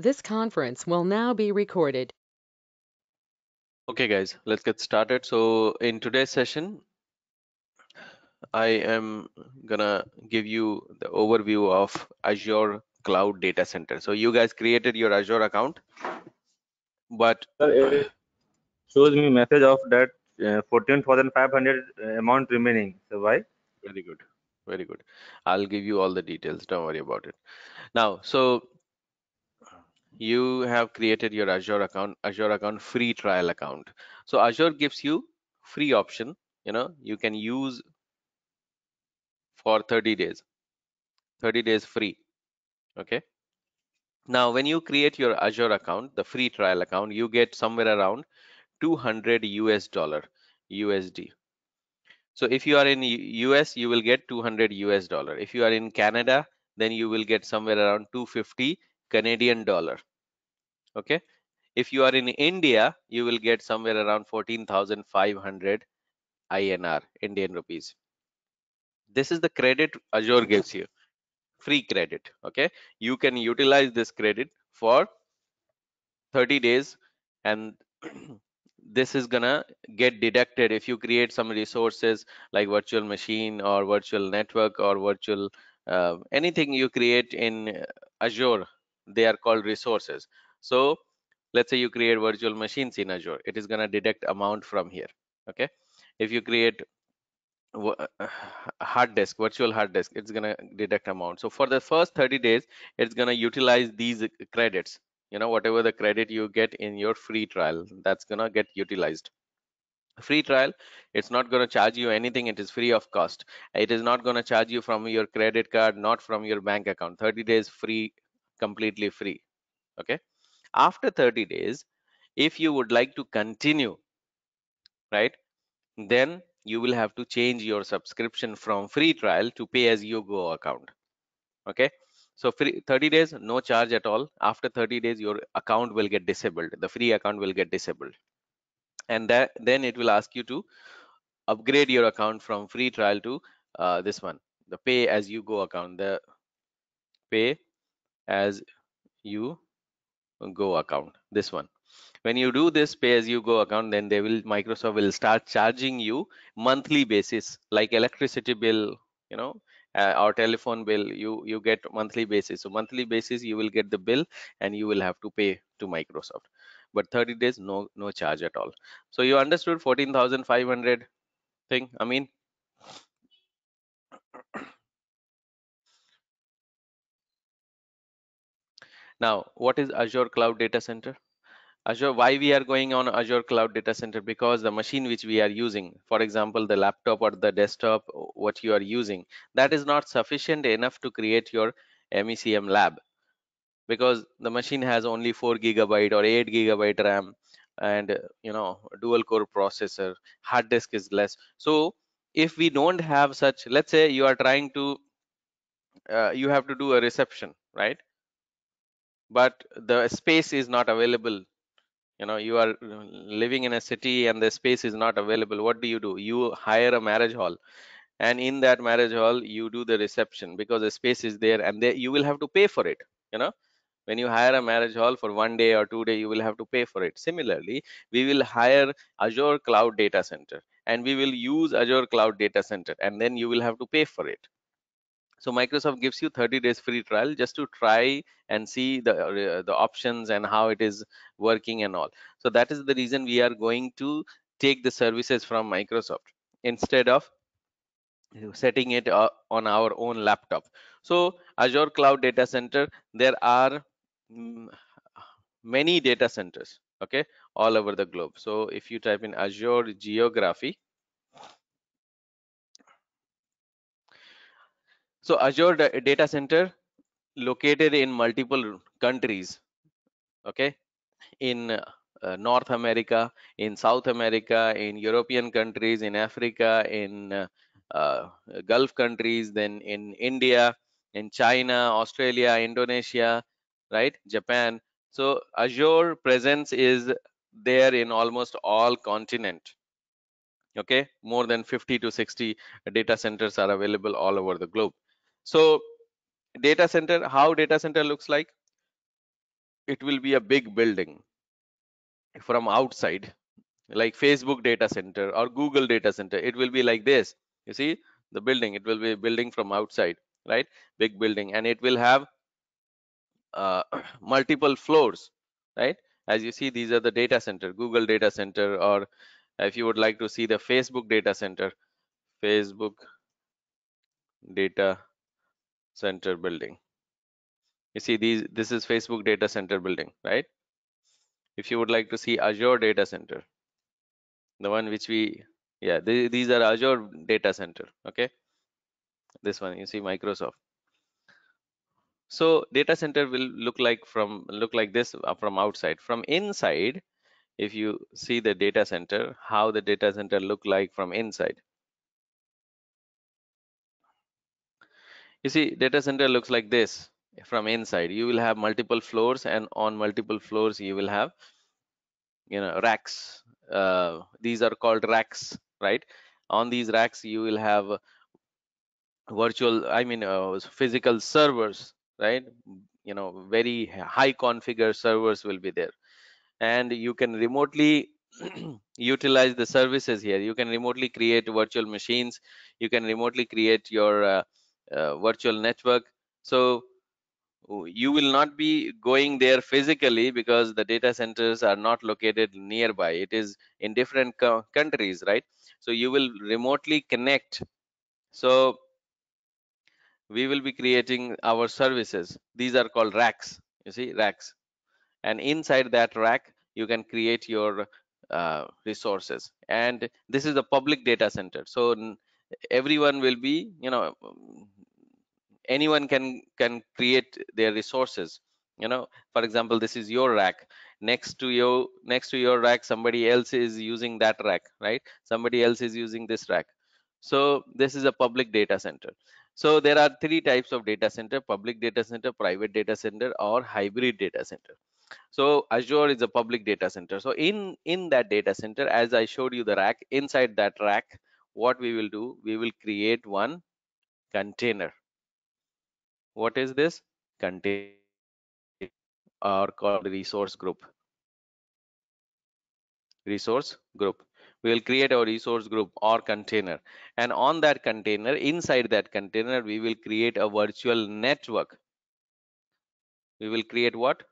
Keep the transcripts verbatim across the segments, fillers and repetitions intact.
This conference will now be recorded. Okay guys, let's get started. So in today's session, I am gonna give you the overview of Azure Cloud Data Center. So you guys created your Azure account, but it shows me message of that uh, fourteen thousand five hundred amount remaining. So why? Very good, very good. I'll give you all the details, don't worry about it. Now, so you have created your Azure account, Azure account free trial account. So Azure gives you free option, you know, you can use for thirty days, thirty days free, okay? Now, when you create your Azure account, the free trial account, you get somewhere around two hundred U S dollar, U S D. So if you are in U S, you will get two hundred U S dollar. If you are in Canada, then you will get somewhere around two hundred fifty Canadian dollar. Okay, if you are in India, you will get somewhere around fourteen thousand five hundred I N R, Indian rupees. This is the credit Azure gives you, free credit. Okay, you can utilize this credit for thirty days, and this is gonna get deducted if you create some resources like virtual machine or virtual network or virtual uh, anything you create in Azure. They are called resources. So let's say you create virtual machines in Azure, it is going to deduct amount from here. Okay, if you create hard disk, virtual hard disk, it's going to deduct amount. So for the first thirty days, it's going to utilize these credits, you know, whatever the credit you get in your free trial, that's going to get utilized. Free trial, it's not going to charge you anything, it is free of cost. It is not going to charge you from your credit card, not from your bank account. Thirty days free, completely free. Okay, after thirty days, if you would like to continue, right, then you will have to change your subscription from free trial to pay as you go account. Okay, so free thirty days, no charge at all. After thirty days, your account will get disabled, the free account will get disabled, and that then it will ask you to upgrade your account from free trial to uh, this one, the pay as you go account, the pay as you go account, this one. When you do this pay as you go account, then they will, Microsoft will start charging you monthly basis, like electricity bill, you know, uh, or telephone bill, you you get monthly basis. So monthly basis you will get the bill and you will have to pay to Microsoft. But thirty days, no no charge at all. So you understood fourteen thousand five hundred thing, I mean. Now, what is Azure Cloud Data Center? Azure, why we are going on Azure Cloud Data Center? Because the machine which we are using, for example, the laptop or the desktop, what you are using, that is not sufficient enough to create your M E C M lab, because the machine has only four gigabyte or eight gigabyte RAM, and you know, dual core processor, hard disk is less. So if we don't have such, let's say you are trying to, uh, you have to do a reception, right? But the space is not available, you know, you are living in a city and the space is not available. What do you do? You hire a marriage hall, and in that marriage hall you do the reception, because the space is there, and they, you will have to pay for it. You know, when you hire a marriage hall for one day or two day, you will have to pay for it. Similarly, we will hire Azure Cloud Data Center and we will use Azure Cloud Data Center, and then you will have to pay for it. So Microsoft gives you thirty days free trial just to try and see the uh, the options and how it is working and all. So that is the reason we are going to take the services from Microsoft instead of setting it uh, on our own laptop. So Azure Cloud Data Center, there are mm, many data centers, okay, all over the globe. So if you type in Azure geography, so Azure Data Center located in multiple countries, okay, in uh, North America, in South America, in European countries, in Africa, in uh, uh, Gulf countries, then in India, in China, Australia, Indonesia, right, Japan. So Azure presence is there in almost all continents. Okay, more than fifty to sixty data centers are available all over the globe. So data center, how data center looks like? it will be a big building from outside, like Facebook data center or Google data center. It will be like this. You see the building, it will be a building from outside, right? Big building, and it will have uh, multiple floors, right? As you see, these are the data center, Google data center, or if you would like to see the Facebook data center, Facebook data center building. You see these, this is Facebook data center building, right? If you would like to see Azure data center, the one which we, yeah, they, these are Azure data center, okay? This one, you see Microsoft. So data center will look like from look like this from outside. From inside, if you see the data center, how the data center look like from inside. You see data center looks like this from inside. You will have multiple floors, and on multiple floors you will have, you know, racks. Uh, these are called racks, right? On these racks you will have virtual, I mean uh, physical servers, right? You know, very high configured servers will be there, and you can remotely utilize the services here. You can remotely create virtual machines, you can remotely create your uh, uh, virtual network. So you will not be going there physically, because the data centers are not located nearby. It is in different co countries, right? So you will remotely connect. So we will be creating our services. These are called racks. You see racks, and inside that rack you can create your uh, resources. And this is a public data center, so everyone will be, you know, anyone can can create their resources. You know, for example, this is your rack. Next to your next to your rack, somebody else is using that rack, right? Somebody else is using this rack. So this is a public data center. So there are three types of data center: public data center, private data center, or hybrid data center. So Azure is a public data center. So in in that data center, as I showed you the rack, inside that rack, what we will do, we will create one container. What is this container? Or called resource group. Resource group. We will create our resource group or container, and on that container, inside that container, we will create a virtual network. We will create what?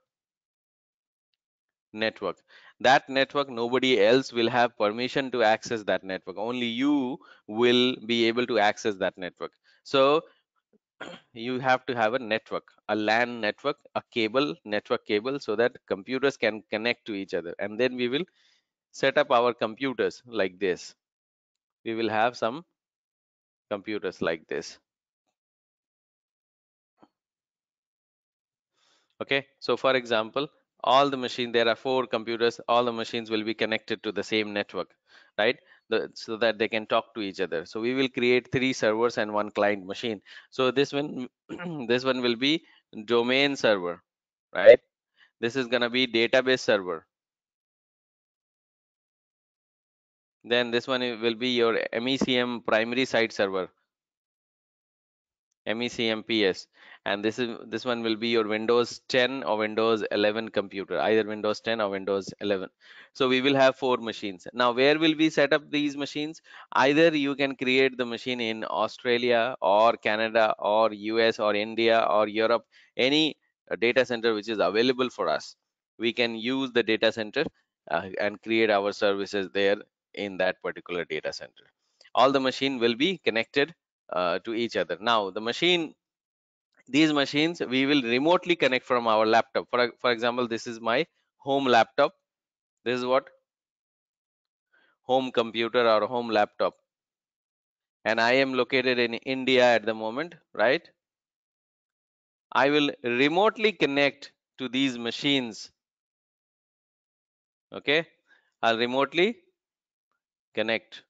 Network. That network, nobody else will have permission to access that network. Only you will be able to access that network. So you have to have a network, a LAN network, a cable, network cable, so that computers can connect to each other. And then we will set up our computers like this. We will have some computers like this. Okay, so for example, all the machine, there are four computers, all the machines will be connected to the same network, right? The, so that they can talk to each other. So we will create three servers and one client machine. So this one this one will be domain server, right? This is gonna be database server. Then this one will be your M E C M primary site server, M E C M P S, and this is this one will be your Windows ten or Windows eleven computer, either Windows ten or Windows eleven. So we will have four machines. Now where will we set up these machines? Either you can create the machine in Australia or Canada or U S or India or Europe, any data center which is available for us. We can use the data center uh, and create our services there in that particular data center. All the machine will be connected Uh, to each other. Now the machine, these machines we will remotely connect from our laptop. For, for example, this is my home laptop. This is what? Home computer or home laptop. And I am located in India at the moment, right? I will remotely connect to these machines. Okay, I'll remotely connect.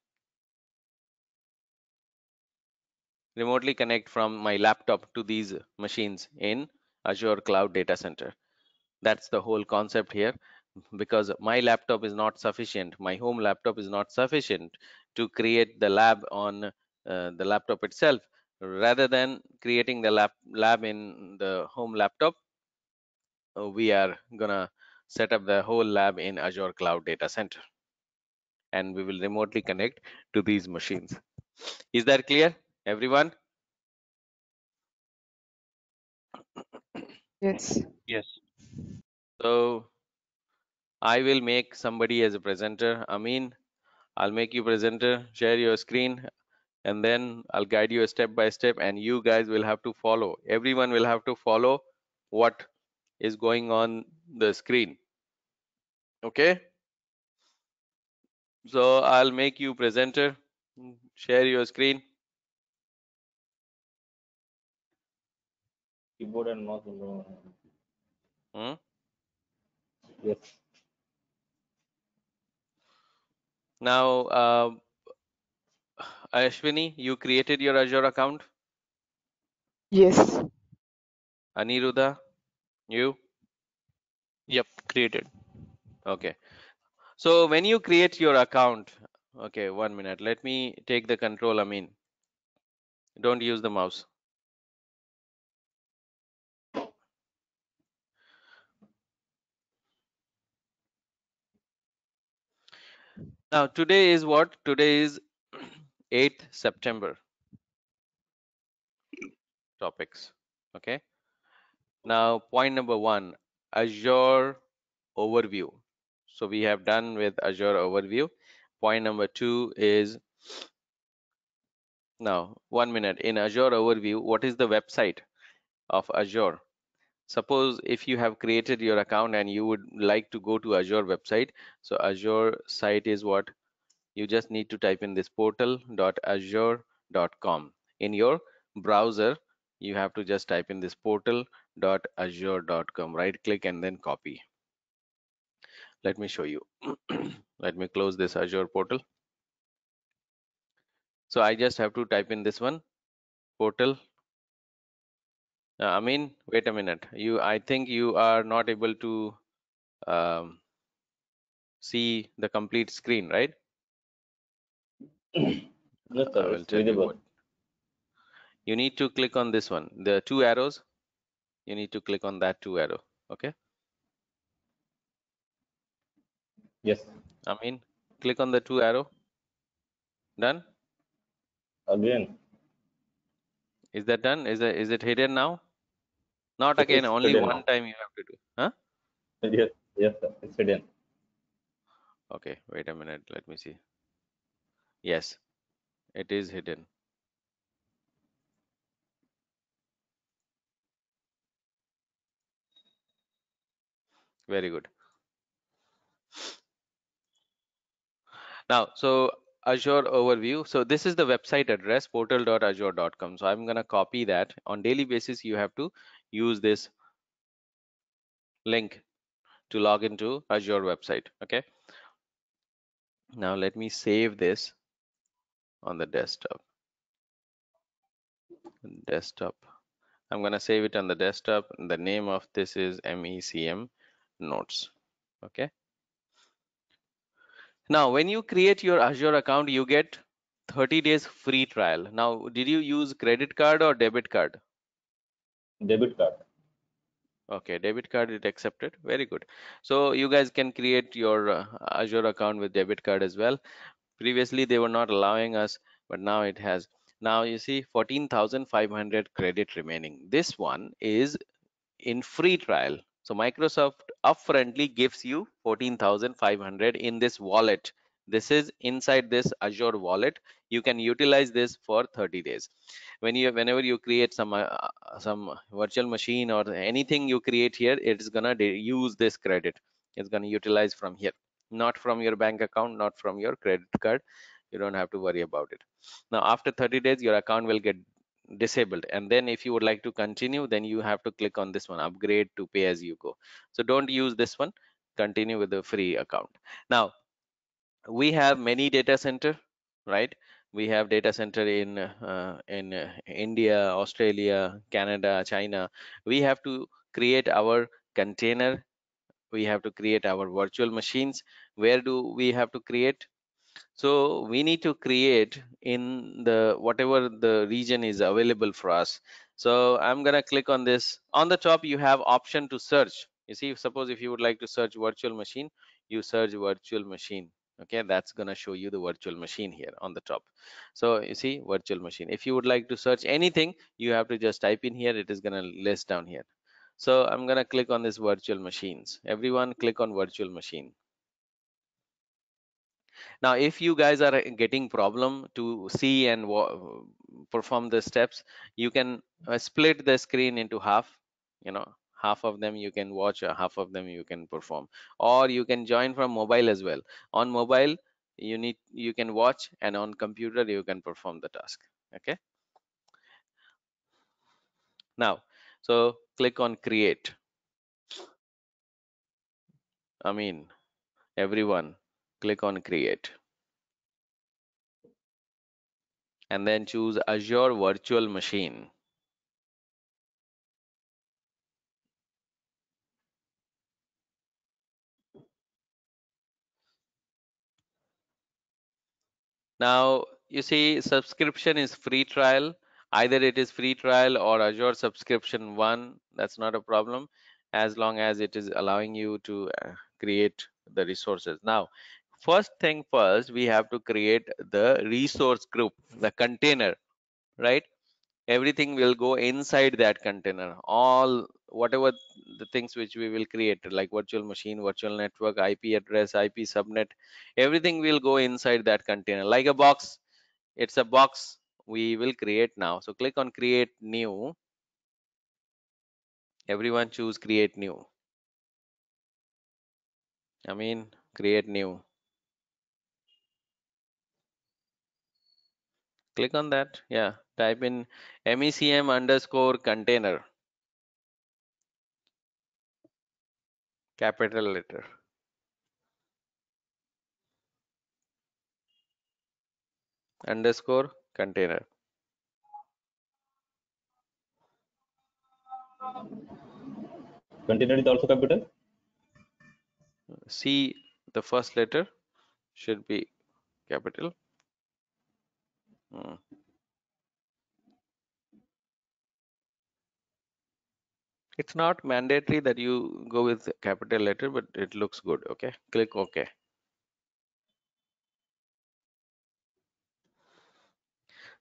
remotely connect from my laptop to these machines in Azure Cloud Data Center. That's the whole concept here, because my laptop is not sufficient. My home laptop is not sufficient to create the lab on uh, the laptop itself. Rather than creating the lab, lab in the home laptop, we are gonna set up the whole lab in Azure Cloud Data Center, and we will remotely connect to these machines. Is that clear, everyone? Yes. Yes. So I will make somebody as a presenter. Amin, I'll make you presenter. Share your screen, and then I'll guide you step by step, and you guys will have to follow. Everyone will have to follow what is going on the screen. Okay. So I'll make you presenter. Share your screen. Keyboard and mouse. Hmm? Yes. Now, uh, Ashwini, you created your Azure account? Yes. Aniruddha, you? Yep, created. Okay. So when you create your account, okay, one minute. Let me take the control. I mean, don't use the mouse. Now today is what? Today is eighth September. Topics. Okay. Now point number one, Azure overview. So we have done with Azure overview. Point number two is, now one minute, in Azure overview, what is the website of Azure? Suppose if you have created your account and you would like to go to Azure website. So Azure site is what? You just need to type in this portal dot azure dot com. In your browser, you have to just type in this portal dot azure dot com. Right click and then copy. Let me show you. Let me close this Azure portal. So I just have to type in this one, portal. Uh, I mean, wait a minute. You, I think you are not able to um, see the complete screen, right? Yes, sir, I will tell you what. You need to click on this one. The two arrows. You need to click on that two arrow. Okay. Yes. I mean, click on the two arrow. Done. Again. Is that done? Is that, is it hidden now? Not again, only one time you have to do. Huh? Yes, yes, sir. It's hidden. Okay, wait a minute. Let me see. Yes, it is hidden. Very good. Now, so Azure overview. So this is the website address, portal dot azure dot com. So I'm going to copy that. On daily basis, you have to use this link to log into Azure website. Okay. Now let me save this on the desktop. Desktop. I'm going to save it on the desktop. The name of this is M E C M Notes. Okay. Now, when you create your Azure account, you get thirty days free trial. Now, did you use credit card or debit card? Debit card. Okay, debit card it accepted. Very good. So you guys can create your uh, Azure account with debit card as well. Previously, they were not allowing us, but now it has. Now you see fourteen thousand five hundred credit remaining. This one is in free trial. So Microsoft upfrontly gives you fourteen thousand five hundred in this wallet. This is inside this Azure wallet. You can utilize this for thirty days. When you, whenever you create some uh, some virtual machine or anything you create here, it's gonna use this credit. It's gonna utilize from here, not from your bank account, not from your credit card. You don't have to worry about it. Now after thirty days, your account will get disabled, and then if you would like to continue, then you have to click on this one, upgrade to pay as you go. So don't use this one, continue with the free account. Now we have many data center, right? We have data center in uh, in uh, India, Australia, Canada, China. We have to create our container, we have to create our virtual machines. Where do we have to create? So we need to create in the whatever the region is available for us. So I'm gonna click on this. On the top you have option to search. You see, if suppose if you would like to search virtual machine, you search virtual machine. Okay, that's gonna show you the virtual machine here on the top. So you see virtual machine. If you would like to search anything, you have to just type in here. It is gonna list down here. So I'm gonna click on this virtual machines. Everyone click on virtual machine. Now if you guys are getting problem to see and perform the steps, you can uh, split the screen into half, you know, half of them you can watch or half of them you can perform, or you can join from mobile as well. On mobile you need you can watch, and on computer you can perform the task. Okay, now so click on create. I mean everyone click on create, and then choose Azure virtual machine. Now you see subscription is free trial, either it is free trial or Azure subscription one, that's not a problem as long as it is allowing you to create the resources. Now first thing first, we have to create the resource group, the container, right? Everything will go inside that container, all whatever the things which we will create, like virtual machine, virtual network, I P address, I P subnet, everything will go inside that container like a box. It's a box we will create now. So click on create new. Everyone choose create new. I mean create new. Click on that. Yeah, type in M E C M underscore container, capital letter. Underscore container. Container is also capital. C, the first letter should be capital. Hmm. It's not mandatory that you go with capital letter, but it looks good. Okay, click OK.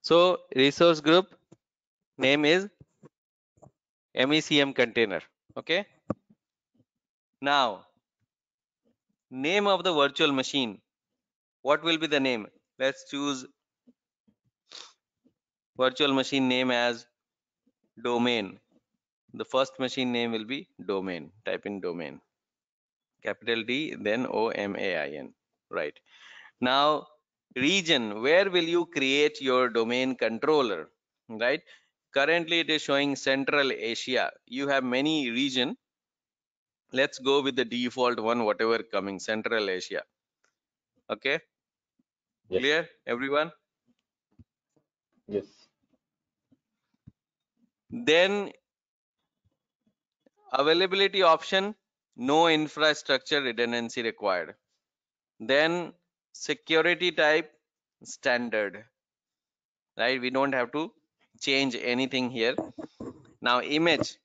So resource group name is M E C M container. Okay, now name of the virtual machine, what will be the name? Let's choose virtual machine name as domain. The first machine name will be domain. Type in domain, capital D, then O M A I N, right? Now region, where will you create your domain controller, right? Currently it is showing Central Asia. You have many region. Let's go with the default one, whatever coming, Central Asia. Okay, yes. Clear everyone? Yes. Then availability option, no infrastructure redundancy required. Then security type standard, right? We don't have to change anything here. Now image,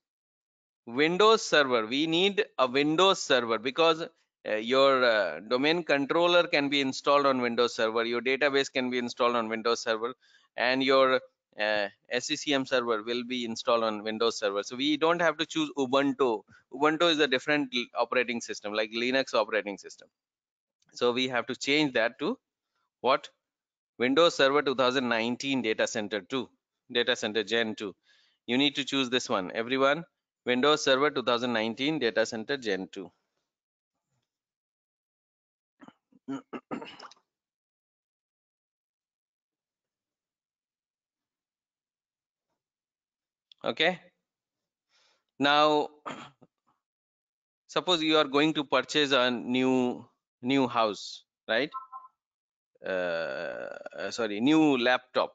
Windows server. We need a Windows server because uh, your uh, domain controller can be installed on Windows server, your database can be installed on Windows server, and your uh, S C C M server will be installed on Windows server. So we don't have to choose Ubuntu. Ubuntu is a different operating system, like Linux operating system. So we have to change that to what? Windows Server two thousand nineteen Data Center two, Data Center Gen two. You need to choose this one, everyone. Windows Server two thousand nineteen Data Center Gen two. Okay, now suppose you are going to purchase a new new house, right? Uh, sorry, new laptop.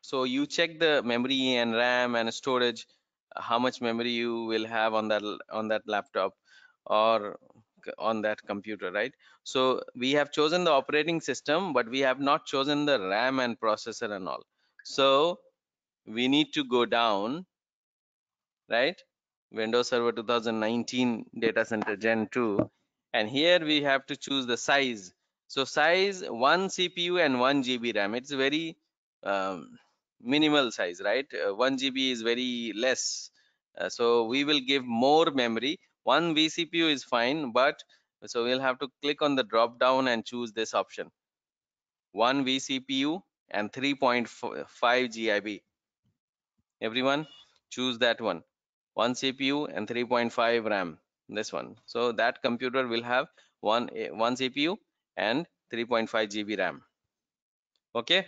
So you check the memory and RAM and storage, how much memory you will have on that on that laptop or on that computer, right? So we have chosen the operating system, but we have not chosen the RAM and processor and all. So we need to go down, right? Windows Server twenty nineteen Data Center Gen two, and here we have to choose the size. So size one C P U and one G B RAM. It's very um, minimal size, right? Uh, one G B is very less. Uh, so we will give more memory. One vCPU is fine, but so we'll have to click on the drop down and choose this option. One vCPU and three point five G I B. Everyone choose that one. One C P U and three point five RAM. This one. So that computer will have one one C P U and three point five G B RAM. Okay.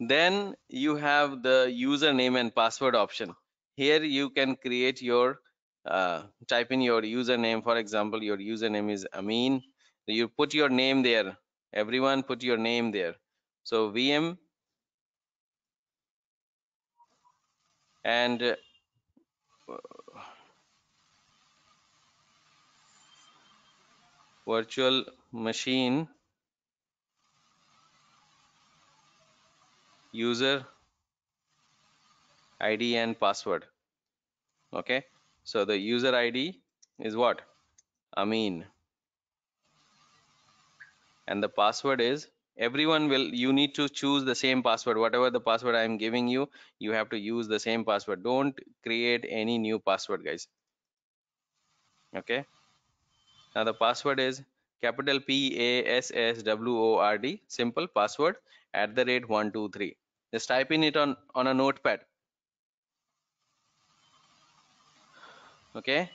Then you have the username and password option. Here you can create your uh, type in your username. For example, your username is Amin. You put your name there. Everyone put your name there. So V M and uh, virtual machine user I D and password. Okay, so the user I D is what? Amin, and the password is, everyone will, you need to choose the same password. Whatever the password I am giving you, you have to use the same password. Don't create any new password, guys. Okay, now the password is capital P A S S W O R D, simple password, at the rate one two three. Just type in it on on a notepad. Okay,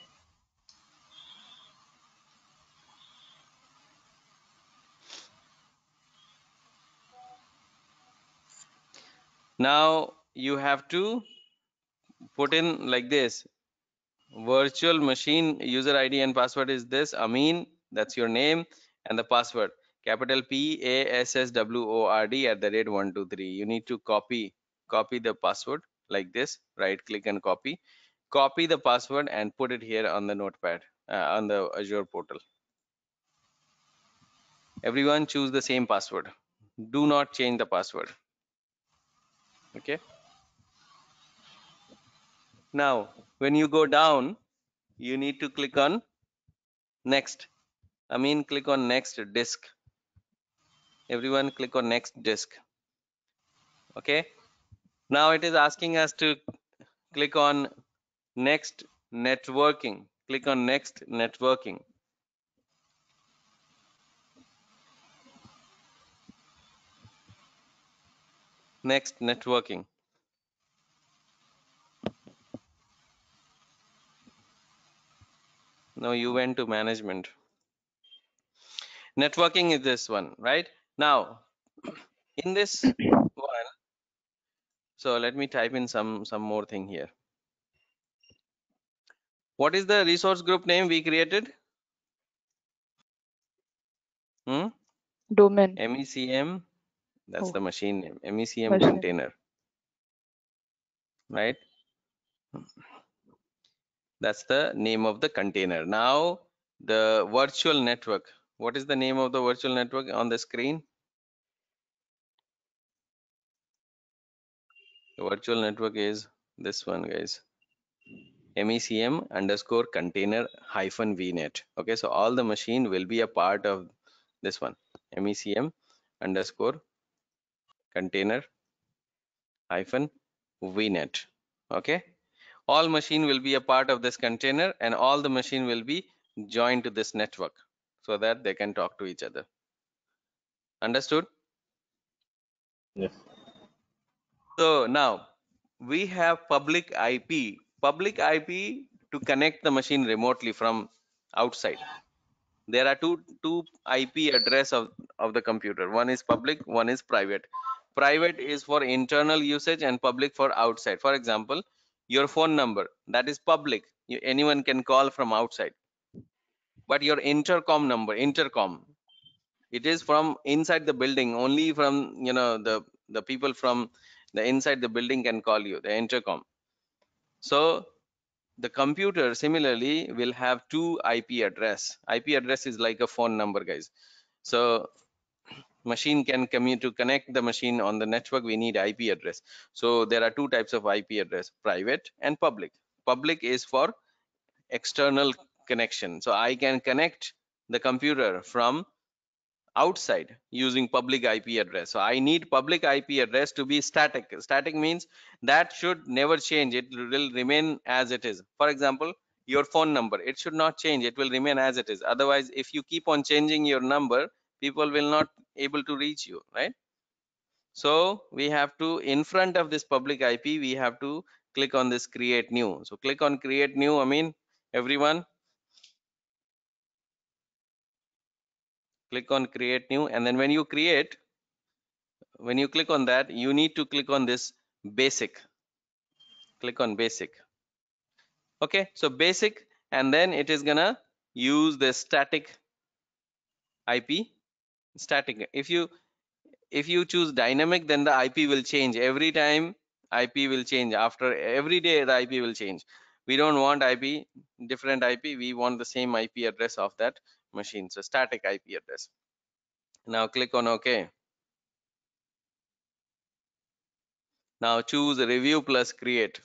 now you have to put in like this. Virtual machine user I D and password is this, Amin, that's your name, and the password capital P A S S W O R D at the rate one two three. You need to copy copy the password like this. Right click and copy copy the password and put it here on the notepad, uh, on the Azure portal. Everyone choose the same password. Do not change the password. Okay, now when you go down, you need to click on next. I mean, click on next disk. Everyone click on next disk. Okay, now it is asking us to click on next networking. Click on next networking. Next networking. No, you went to management. Networking is this one, right? Now in this one, so let me type in some some more thing here. What is the resource group name we created? Hmm? Domain. M E C M. That's oh. the machine name. M E C M machine. Container. Right? That's the name of the container. Now the virtual network. What is the name of the virtual network on the screen? The virtual network is this one, guys. M E C M underscore container hyphen vnet. Okay, so all the machine will be a part of this one. M E C M underscore container hyphen vnet. Okay, all machine will be a part of this container, and all the machine will be joined to this network, so that they can talk to each other. Understood? Yes. So now we have public I P. Public I P to connect the machine remotely from outside. There are two two I P address of of the computer. One is public, one is private. Private is for internal usage and public for outside. For example, your phone number, that is public. You, anyone can call from outside. But your intercom number, intercom, it is from inside the building. Only from, you know, the the people from the inside the building can call you, the intercom. So the computer similarly will have two I P address. I P address is like a phone number, guys. So machine can commute to connect the machine on the network, we need I P address. So there are two types of I P address, private and public. Public is for external connection. So I can connect the computer from outside using public I P address. So I need public I P address to be static. Static means that should never change. It will remain as it is. For example, your phone number, it should not change. It will remain as it is. Otherwise, if you keep on changing your number, people will not able to reach you, right? So we have to, in front of this public I P, we have to click on this create new. So click on create new. I mean, everyone click on create new, and then when you create, when you click on that, you need to click on this basic. Click on basic. Okay, so basic, and then it is gonna use the static I P. Static. If you if you choose dynamic, then the I P will change every time. I P will change after every day. The I P will change. We don't want I P different I P. We want the same I P address of that machine. So static I P address. Now click on OK. Now choose review plus create.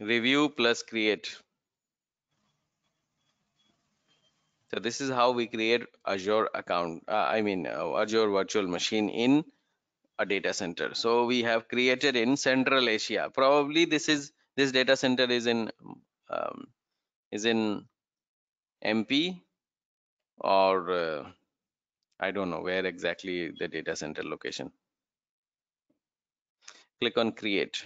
Review plus create. So this is how we create Azure account. Uh, I mean uh, Azure virtual machine in a data center. So we have created in Central Asia. Probably this is this data center is in um, is in M P or uh, I don't know where exactly the data center location. Click on create.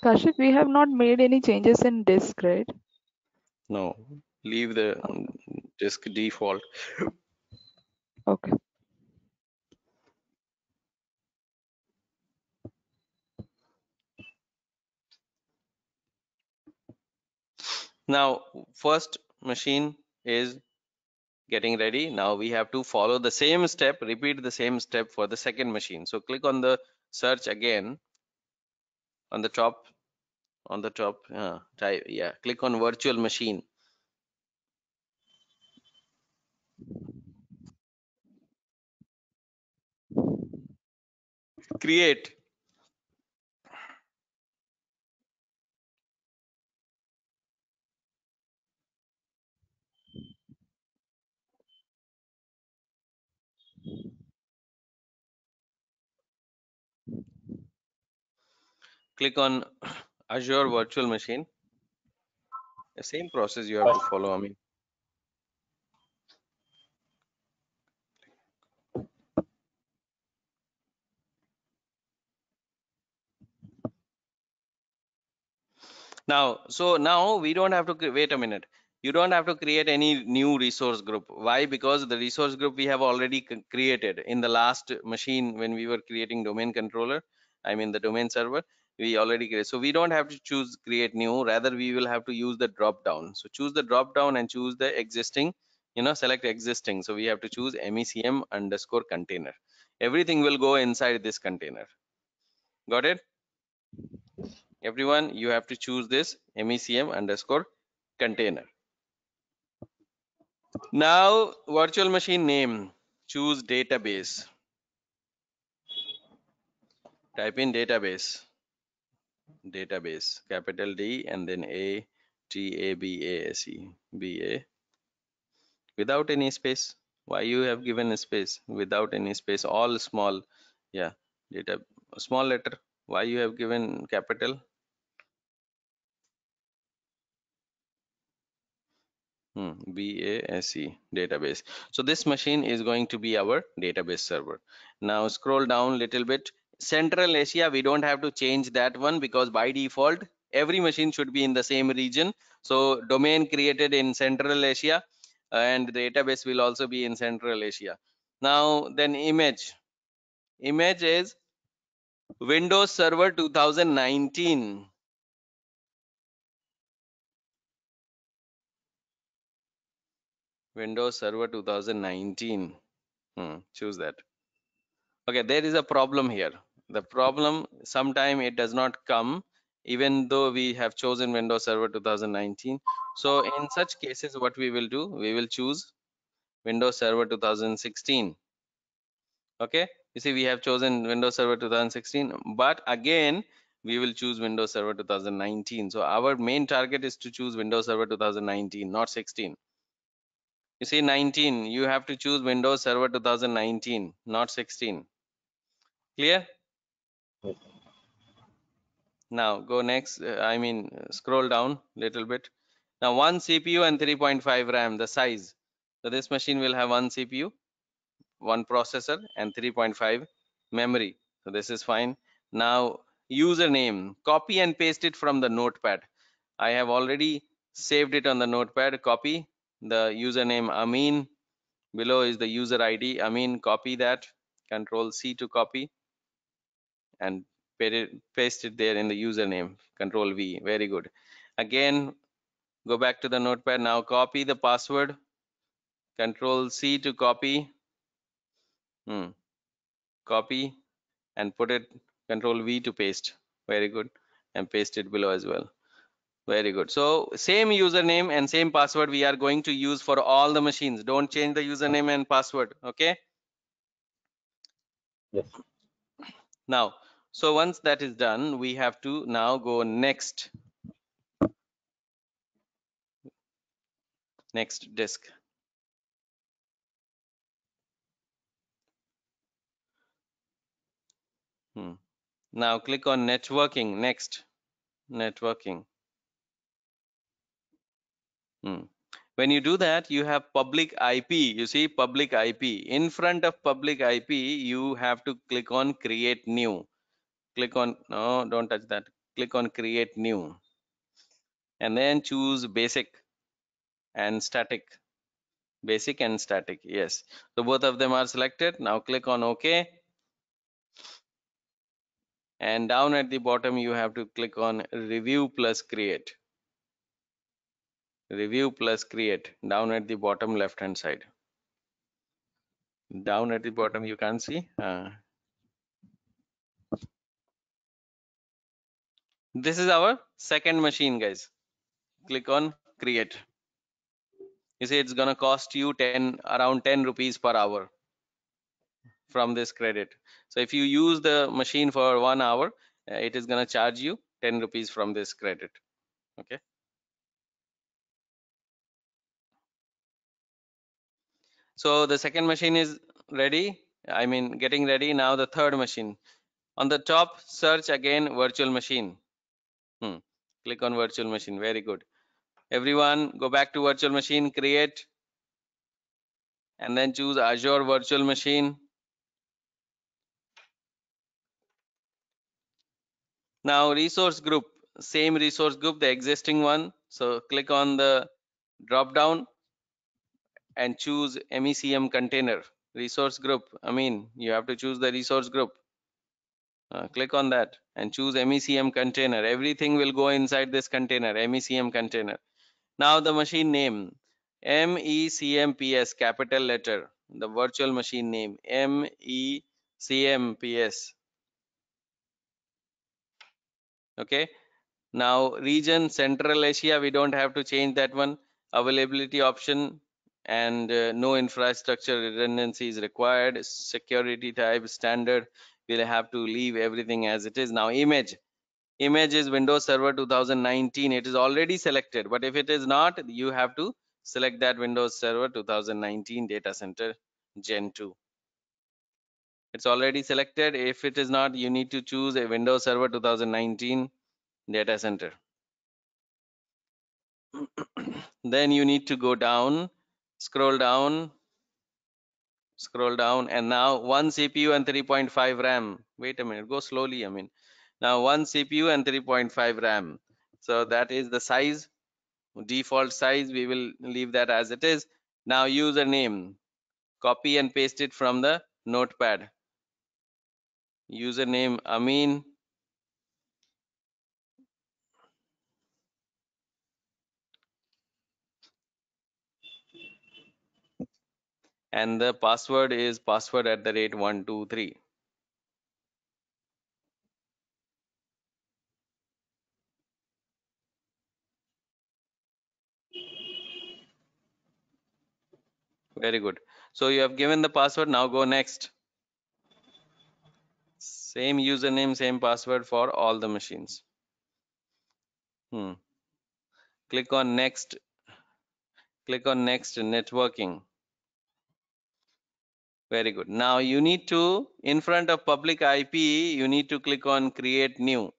Kashif, we have not made any changes in disk, right? No, leave the okay. Disk default. Okay. Now, first machine is getting ready. Now we have to follow the same step, repeat the same step for the second machine. So click on the search again. On the top, on the top, uh, type, yeah, click on virtual machine. Create. Click on Azure virtual machine. The same process you have to follow. I mean, now, so now we don't have to wait a minute. You don't have to create any new resource group. Why? Because the resource group we have already created in the last machine when we were creating domain controller. I mean the domain server. We already created, so we don't have to choose create new. Rather, we will have to use the drop down. So choose the drop down and choose the existing. You know, select existing. So we have to choose M E C M underscore container. Everything will go inside this container. Got it? Everyone, you have to choose this M E C M underscore container. Now, virtual machine name. Choose database. Type in database. Database, capital D and then A T A B A S E B A without any space. Why you have given a space? Without any space, all small. Yeah, data small letter. Why you have given capital? Hmm, B A S E database. So this machine is going to be our database server. Now scroll down little bit. Central Asia, we don't have to change that one because by default every machine should be in the same region. So domain created in Central Asia and the database will also be in Central Asia. Now then image. Image is Windows Server twenty nineteen. Windows Server two thousand nineteen. Hmm, choose that. Okay, there is a problem here. The problem, sometime it does not come even though we have chosen Windows Server two thousand nineteen. So in such cases, what we will do, we will choose Windows Server two thousand sixteen. Okay, you see, we have chosen Windows Server two thousand sixteen, but again we will choose Windows Server two thousand nineteen. So our main target is to choose Windows Server two thousand nineteen, not sixteen. You see, nineteen, you have to choose Windows Server two thousand nineteen, not sixteen. Clear? Yes. Now go next, uh, I mean scroll down a little bit. Now one C P U and three point five RAM, the size. So this machine will have one C P U, one processor, and three point five memory. So this is fine. Now username, copy and paste it from the notepad. I have already saved it on the notepad. Copy the username Amin. Below is the user I D Amin. Copy that, control C to copy, and paste it there in the username, control V. Very good. Again, go back to the notepad. Now copy the password, control C to copy. Hmm. Copy and put it, control V to paste. Very good. And paste it below as well. Very good. So same username and same password we are going to use for all the machines. Don't change the username and password. Okay. Yes. Now, so once that is done, we have to now go next. Next disk. Hmm. Now click on networking. Next, networking. Hmm. When you do that, you have public I P. You see, public I P. In front of public I P, you have to click on create new. Click on, no, don't touch that. Click on create new. And then choose basic and static. Basic and static, yes. So both of them are selected. Now click on OK. And down at the bottom, you have to click on review plus create. Review plus create, down at the bottom left hand side. Down at the bottom, you can't see. Uh, this is our second machine, guys. Click on create. You see, it's gonna cost you ten around ten rupees per hour from this credit. So if you use the machine for one hour, it is gonna charge you ten rupees from this credit. Okay. So the second machine is ready. I mean, getting ready. Now the third machine. On the top, search again virtual machine. Hmm. Click on virtual machine. Very good. Everyone, go back to virtual machine, create, and then choose Azure virtual machine. Now resource group, same resource group, the existing one. So click on the drop down and choose M E C M container resource group. I mean, you have to choose the resource group. Uh, click on that and choose M E C M container. Everything will go inside this container, M E C M container. Now the machine name, M E C M P S, capital letter, the virtual machine name, M E C M P S. Okay, now region, Central Asia, we don't have to change that one. Availability option, and uh, no infrastructure redundancy is required. Security type, standard, we'll have to leave everything as it is. Now image, image is Windows Server two thousand nineteen. It is already selected, but if it is not, you have to select that Windows Server two thousand nineteen data center gen two. It's already selected. If it is not, you need to choose a Windows Server two thousand nineteen data center. Then you need to go down, scroll down, scroll down, and now one C P U and three point five RAM. Wait a minute, go slowly. I mean, now one C P U and three point five RAM. So that is the size, default size. We will leave that as it is. Now username, copy and paste it from the notepad. Username Amin. and the password is password at the rate one two three. Very good. So you have given the password. Now go next. Same username, same password for all the machines. Hmm. Click on next. Click on next, networking. Very good. Now you need to, in front of public I P, you need to click on create new.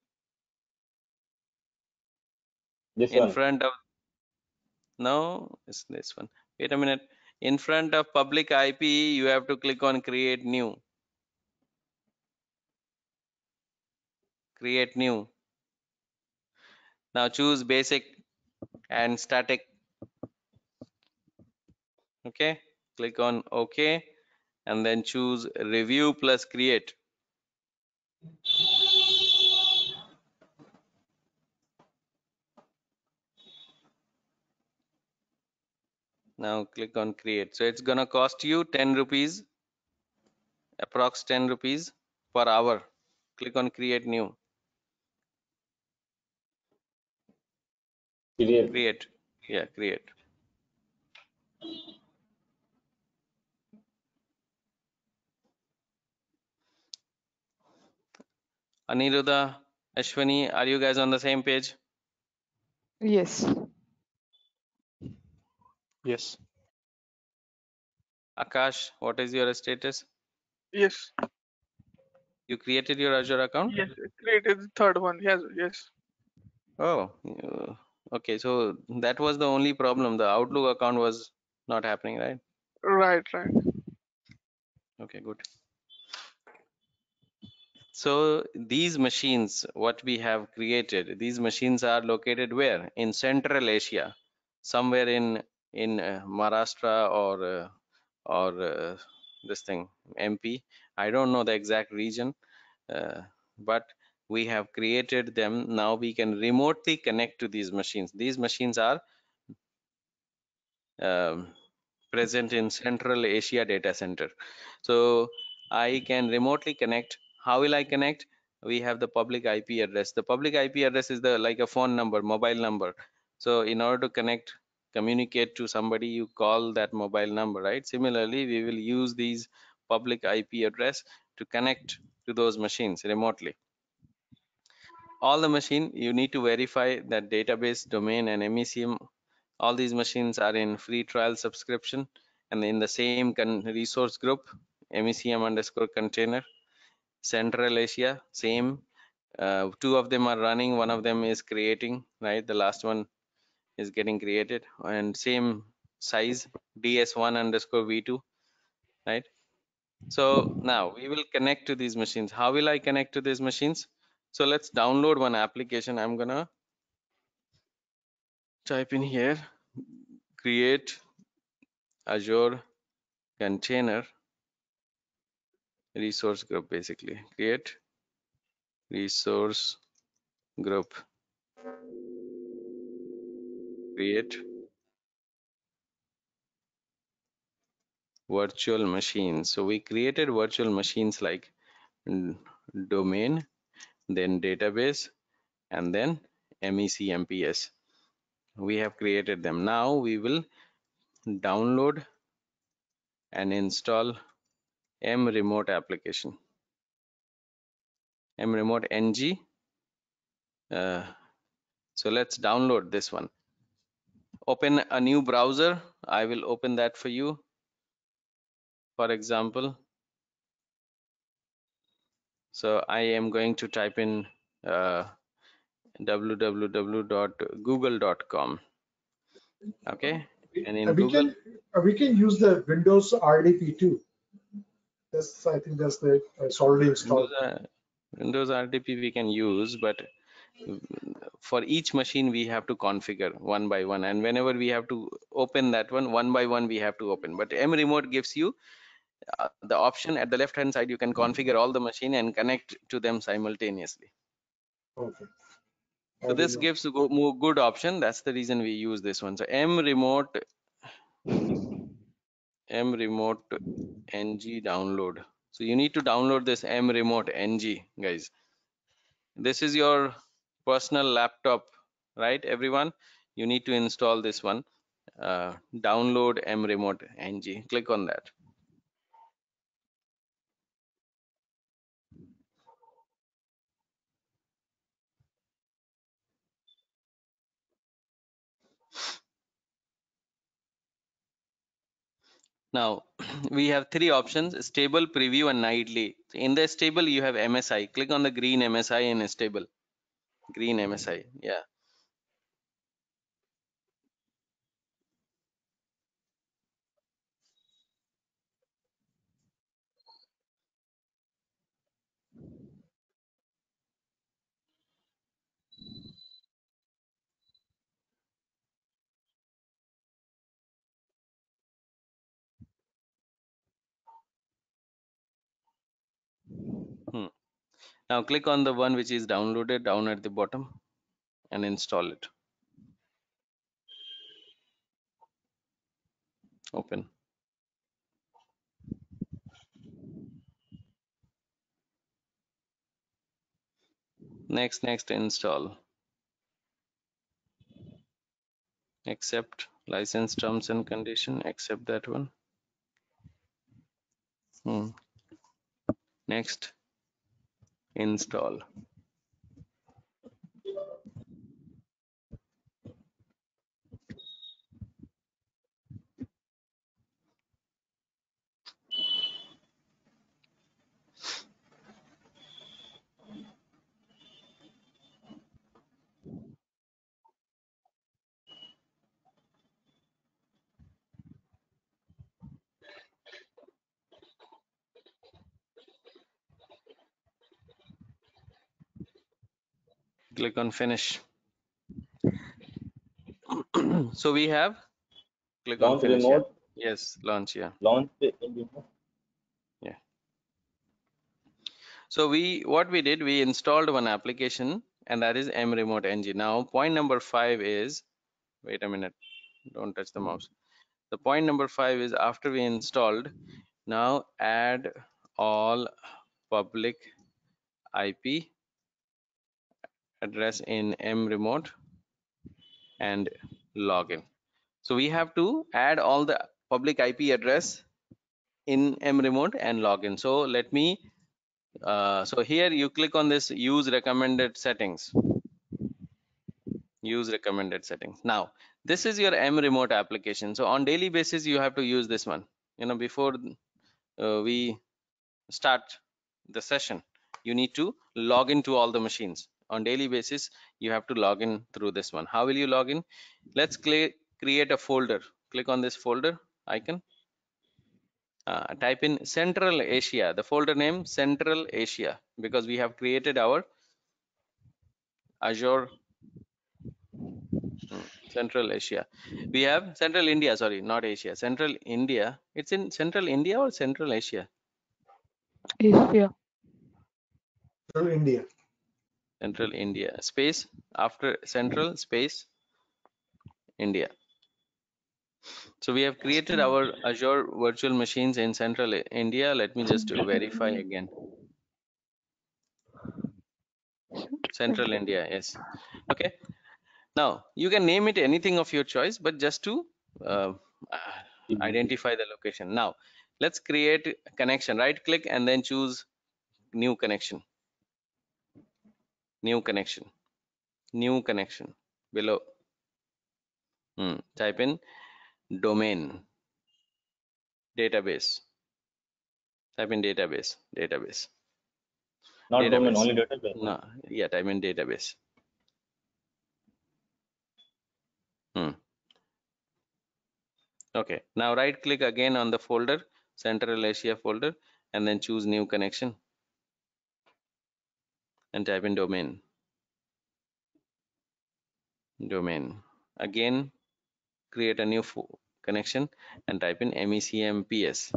This in one. front of no, it's this one. Wait a minute. In front of public I P, you have to click on create new. Create new. Now choose basic and static. Okay, click on OK and then choose review plus create. Now click on create. So it's gonna cost you ten rupees, approx ten rupees per hour. Click on create new. Create. create. Yeah, create. Aniruddha, Ashwini, are you guys on the same page? Yes. Yes. Akash, what is your status? Yes. You created your Azure account? Yes, I created the third one. Yes, yes. Oh, okay. So that was the only problem. The Outlook account was not happening, right? Right, right. Okay, good. So these machines, what we have created, these machines are located where? In Central Asia, somewhere in in uh, Maharashtra or uh, or uh, this thing M P. I don't know the exact region, uh, but we have created them. Now we can remotely connect to these machines. These machines are um, present in Central Asia data center. So I can remotely connect. How will I connect? We have the public I P address. The public I P address is the like a phone number, mobile number. So in order to connect, communicate to somebody, you call that mobile number, right? Similarly, we will use these public I P address to connect to those machines remotely. All the machine, you need to verify that database, domain, and M E C M. All these machines are in free trial subscription and in the same resource group, M E C M underscore container. Central Asia, same. Uh, two of them are running, one of them is creating, right? The last one is getting created, and same size D S one underscore V two, right? So now we will connect to these machines. How will I connect to these machines? So let's download one application. I'm gonna type in here, create Azure container resource group, basically create resource group. Create virtual machines. So we created virtual machines like domain, then database, and then M E C M P S. We have created them. Now we will download and install mRemote application. mRemoteNG. Uh, so let's download this one. Open a new browser. I will open that for you. For example, so I am going to type in uh, w w w dot google dot com. Okay, and in we Google, can, we can use the Windows R D P too. That's, I think that's the it's already installed. Windows, uh, Windows R D P we can use, but for each machine we have to configure one by one, and whenever we have to open that one one by one we have to open. But mRemote gives you uh, the option at the left hand side. You can configure all the machine and connect to them simultaneously. Okay, so this know. gives a go, more good option. That's the reason we use this one. So mRemote mRemoteNG download. So you need to download this mRemoteNG, guys. This is your personal laptop, right, everyone? You need to install this one. Uh, download mRemoteNG. Click on that. Now we have three options: stable, preview, and nightly. In the stable you have M S I. Click on the green M S I in stable. Green M S I, yeah. Hmm. Now click on the one which is downloaded down at the bottom and install it. Open. Next, next, install. Accept license terms and condition. Accept that one. Hmm. Next. Install. Click on finish. So we have click launch on finish. Yeah. Yes, launch. Yeah. Launch the remote. Yeah. So we what we did, we installed one application, and that is mRemoteNG. Now point number five is, wait a minute, don't touch the mouse. The point number five is after we installed, now add all public I P address in mRemote and login. So we have to add all the public I P address in mRemote and login. So let me, uh, so here you click on this use recommended settings. Use recommended settings. Now this is your mRemote application. So on daily basis you have to use this one. You know, before uh, we start the session, you need to log into all the machines. On daily basis you have to log in through this one. How will you log in? Let's create a folder. Click on this folder icon, uh, type in Central Asia, the folder name Central Asia, because we have created our Azure Central Asia. We have Central India, sorry, not Asia, Central India. It's in Central India or Central Asia? Asia. Central India. Central India space after Central space India. So we have created our Azure virtual machines in Central India. Let me just verify again. Central India, yes. Okay. Now you can name it anything of your choice, but just to uh, identify the location. Now let's create a connection. Right click and then choose new connection. New connection, new connection below. Hmm. Type in domain, database. Type in database, database. Not database. Domain, only database. No, yeah, type in database. Hmm. Okay, now right click again on the folder, Central Asia folder, and then choose new connection. And type in domain, domain. Again, create a new connection and type in M E C M P S.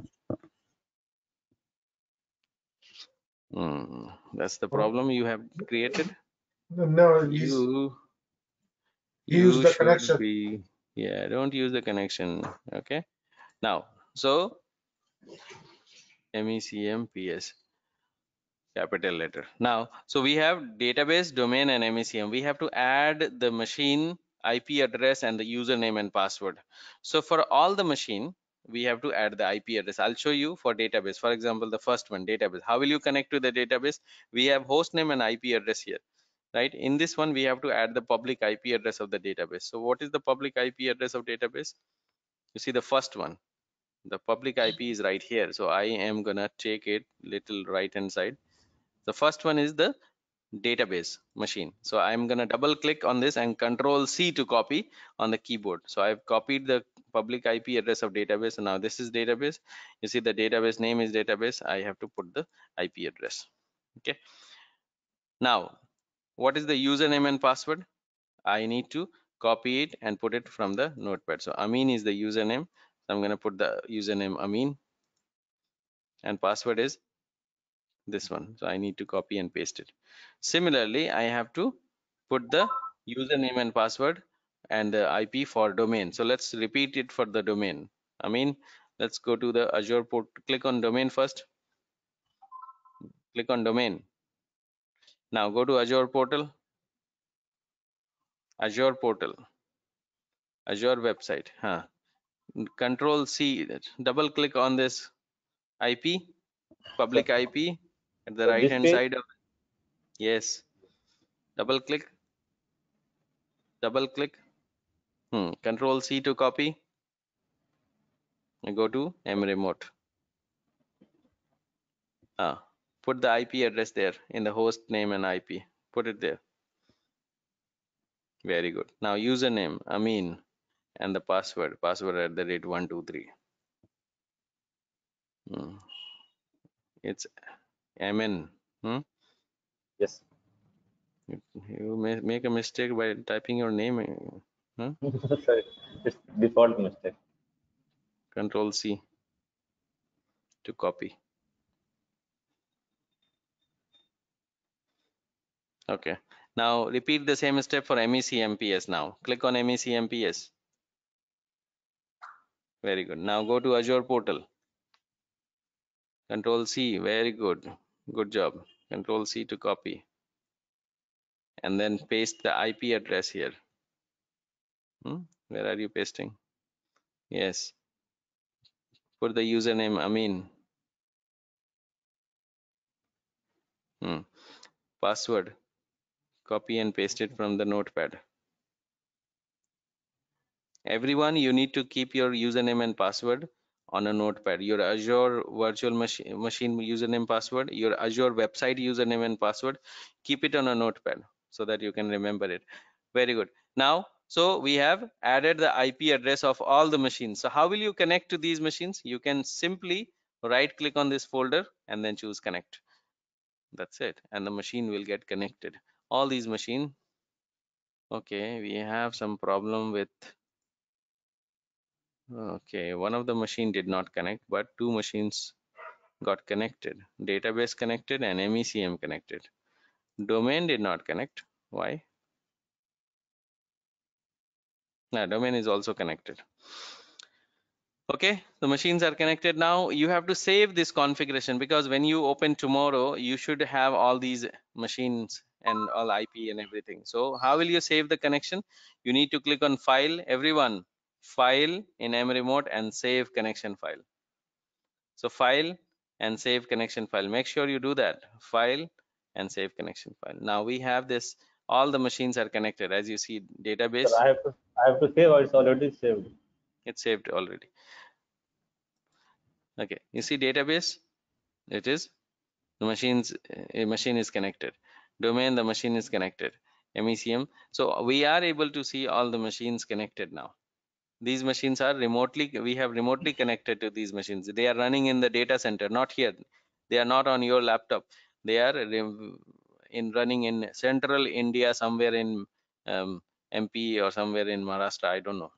Hmm, that's the problem you have created. No, you use the connection. Be, yeah, don't use the connection. Okay. Now So M E C M P S capital letter. Now, so we have database, domain, and M E C M. We have to add the machine I P address and the username and password. So for all the machine, we have to add the I P address. I'll show you for database. For example, the first one, database. How will you connect to the database? We have host name and I P address here, right? In this one, we have to add the public I P address of the database. So what is the public I P address of database? You see the first one. The public I P is right here. So I am gonna take it little right hand side. The first one is the database machine. So I'm gonna double click on this and control C to copy on the keyboard. So I've copied the public I P address of database. And now this is database. You see the database name is database. I have to put the I P address. Okay. Now, what is the username and password? I need to copy it and put it from the notepad. So Amin is the username. So I'm gonna put the username Amin, and password is this one. So I need to copy and paste it. Similarly, I have to put the username and password and the I P for domain. So let's repeat it for the domain. I mean, let's go to the Azure port. Click on domain first. Click on domain. Now go to Azure portal. Azure portal. Azure website. Huh. Control C. Double click on this I P. Public I P at the so right hand page? Side of it. Yes, double click, double click, hmm. Control C to copy. You go to mRemote. Ah, put the I P address there in the host name and I P. Put it there. Very good. Now username Amin and the password. Password at the rate one two three. Hmm. It's M N. Hmm? Yes. You, you may make a mistake by typing your name. Huh? Sorry, it's default mistake. Control C to copy. Okay. Now repeat the same step for M E C M P S. Now click on M E C M P S. Very good. Now go to Azure portal. Control C, very good, good job. Control C to copy, and then paste the I P address here. Hmm? Where are you pasting? Yes. Put the username Amin. Hmm. Password. Copy and paste it from the notepad. Everyone, you need to keep your username and password on a notepad. Your Azure virtual machine machine username password, your Azure website username and password, keep it on a notepad so that you can remember it. Very good. Now, so we have added the I P address of all the machines. So how will you connect to these machines? You can simply right click on this folder and then choose connect. That's it, and the machine will get connected. All these machines. Okay, we have some problem with, okay, one of the machine did not connect, but two machines got connected. Database connected and M E C M connected. Domain did not connect. Why? Now, domain is also connected. Okay, the machines are connected. Now you have to save this configuration, because when you open tomorrow, you should have all these machines and all I P and everything. So how will you save the connection? You need to click on file, everyone. File in mRemote and save connection file. So file and save connection file. Make sure you do that. File and save connection file. Now we have this. All the machines are connected, as you see. Database. So I have to. I have to save. Or it's already saved. It's saved already. Okay. You see database. It is the machines. A machine is connected. Domain. The machine is connected. M E C M. So we are able to see all the machines connected now. These machines are remotely, we have remotely connected to these machines. They are running in the data center, not here. They are not on your laptop. They are in running in central India, somewhere in um, M P or somewhere in Maharashtra, I don't know.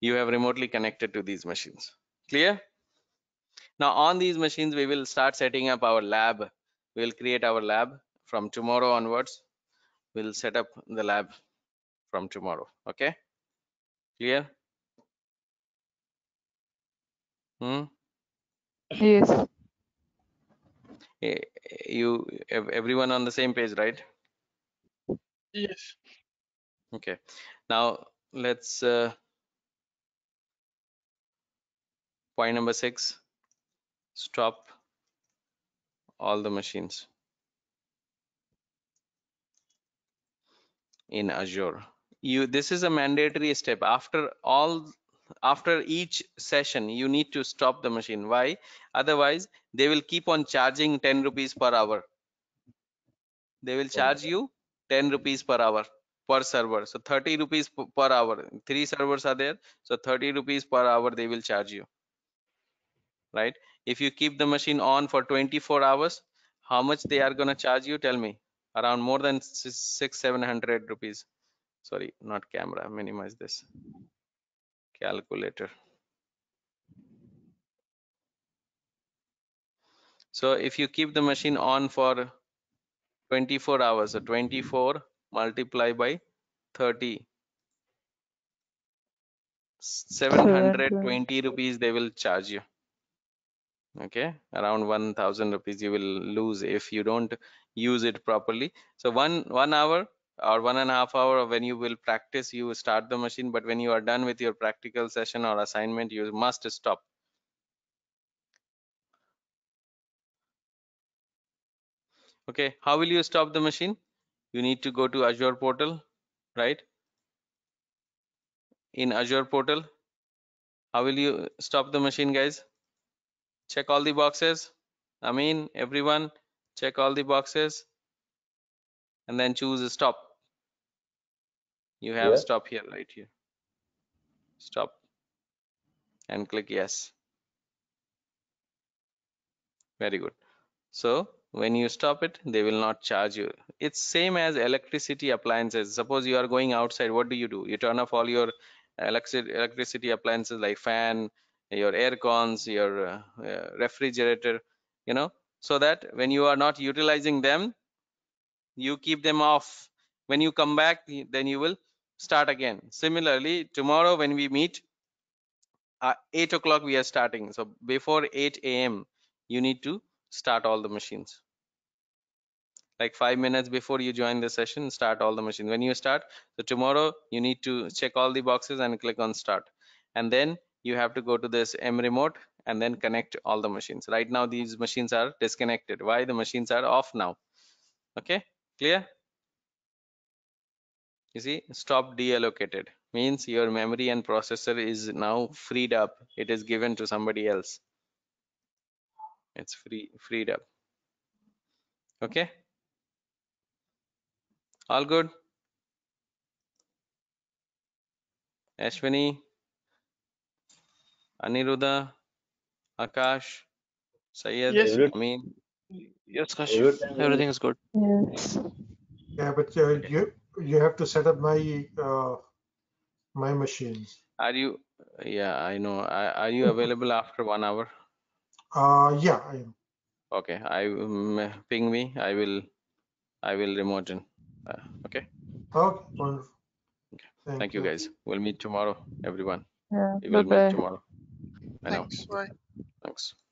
You have remotely connected to these machines. Clear? Now on these machines, we will start setting up our lab. We will create our lab from tomorrow onwards. We'll set up the lab from tomorrow. Okay, clear? Hmm? Yes. You, everyone on the same page, right? Yes. Okay. Now let's uh, point number six. Stop all the machines in Azure. You, this is a mandatory step. After all, after each session, you need to stop the machine. Why? Otherwise, they will keep on charging ten rupees per hour. They will charge you ten rupees per hour per server. So thirty rupees per hour. Three servers are there. So thirty rupees per hour they will charge you. Right? If you keep the machine on for twenty-four hours, how much they are going to charge you? Tell me. Around more than six, seven hundred rupees. Sorry, not camera. Minimize this. Calculator. So if you keep the machine on for twenty-four hours, so twenty-four multiplied by thirty, seven hundred twenty rupees they will charge you. Okay, around one thousand rupees you will lose if you don't use it properly. So one one hour or one and a half hour when you will practice, you will start the machine, but when you are done with your practical session or assignment, you must stop. Okay, how will you stop the machine? You need to go to Azure portal, right? In Azure portal, how will you stop the machine, guys? Check all the boxes. I mean, everyone, check all the boxes and then choose stop. You have yeah. stop here, right here. Stop and click yes. Very good. So when you stop it, they will not charge you. It's same as electricity appliances. Suppose you are going outside, what do you do? You turn off all your electric electricity appliances like fan, your air cons, your uh, uh, refrigerator, you know, so that when you are not utilizing them, you keep them off. When you come back, then you will start again. Similarly, tomorrow when we meet, uh, eight o'clock we are starting. So before eight A M, you need to start all the machines. Like five minutes before you join the session, start all the machines. When you start, so tomorrow you need to check all the boxes and click on start. And then you have to go to this mRemote and then connect all the machines. Right now, these machines are disconnected. Why? The machines are off now. Okay, clear? You see, stop deallocated means your memory and processor is now freed up. It is given to somebody else. It's free, freed up. Okay. All good. Ashwini, Aniruddha, Akash, Sayed, yes. Amin. Yes, Kashyap. Everything is good. Yes. Yeah, but uh, you you have to set up my uh, my machines. Are you? Yeah, I know. Are, are you available after one hour? Uh, yeah, I am. Okay, I um, ping me. I will I will remote in. Uh, okay. Okay. Wonderful. Okay. Thank, Thank you, you guys. We'll meet tomorrow, everyone. Yeah. We will meet tomorrow. Thanks. Bye. Thanks.